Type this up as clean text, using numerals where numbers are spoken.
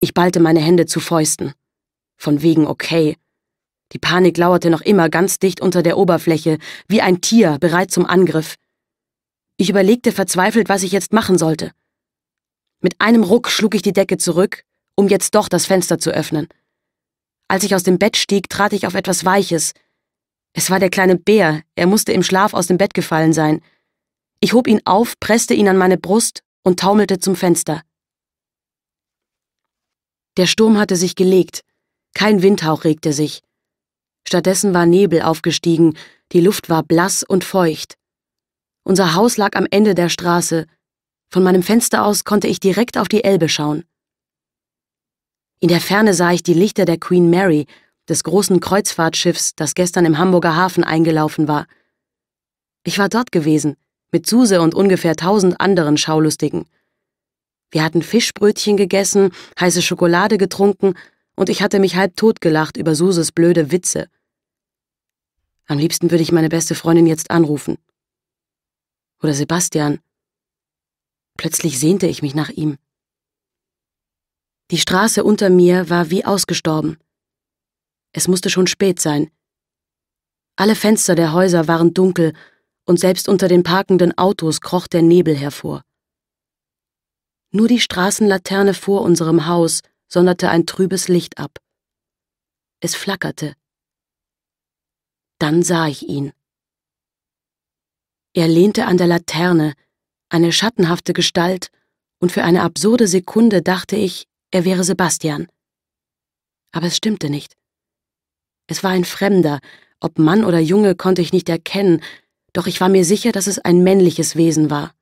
Ich ballte meine Hände zu Fäusten. Von wegen okay. Die Panik lauerte noch immer ganz dicht unter der Oberfläche, wie ein Tier, bereit zum Angriff. Ich überlegte verzweifelt, was ich jetzt machen sollte. Mit einem Ruck schlug ich die Decke zurück, um jetzt doch das Fenster zu öffnen. Als ich aus dem Bett stieg, trat ich auf etwas Weiches. Es war der kleine Bär, er musste im Schlaf aus dem Bett gefallen sein. Ich hob ihn auf, presste ihn an meine Brust und taumelte zum Fenster. Der Sturm hatte sich gelegt. Kein Windhauch regte sich. Stattdessen war Nebel aufgestiegen, die Luft war blass und feucht. Unser Haus lag am Ende der Straße. Von meinem Fenster aus konnte ich direkt auf die Elbe schauen. In der Ferne sah ich die Lichter der Queen Mary, des großen Kreuzfahrtschiffs, das gestern im Hamburger Hafen eingelaufen war. Ich war dort gewesen, mit Suse und ungefähr 1000 anderen Schaulustigen. Wir hatten Fischbrötchen gegessen, heiße Schokolade getrunken und ich hatte mich halb totgelacht über Suses blöde Witze. Am liebsten würde ich meine beste Freundin jetzt anrufen. Oder Sebastian. Plötzlich sehnte ich mich nach ihm. Die Straße unter mir war wie ausgestorben. Es musste schon spät sein. Alle Fenster der Häuser waren dunkel und selbst unter den parkenden Autos kroch der Nebel hervor. Nur die Straßenlaterne vor unserem Haus sonderte ein trübes Licht ab. Es flackerte. Dann sah ich ihn. Er lehnte an der Laterne, eine schattenhafte Gestalt, und für eine absurde Sekunde dachte ich, er wäre Sebastian. Aber es stimmte nicht. Es war ein Fremder, ob Mann oder Junge konnte ich nicht erkennen, doch ich war mir sicher, dass es ein männliches Wesen war.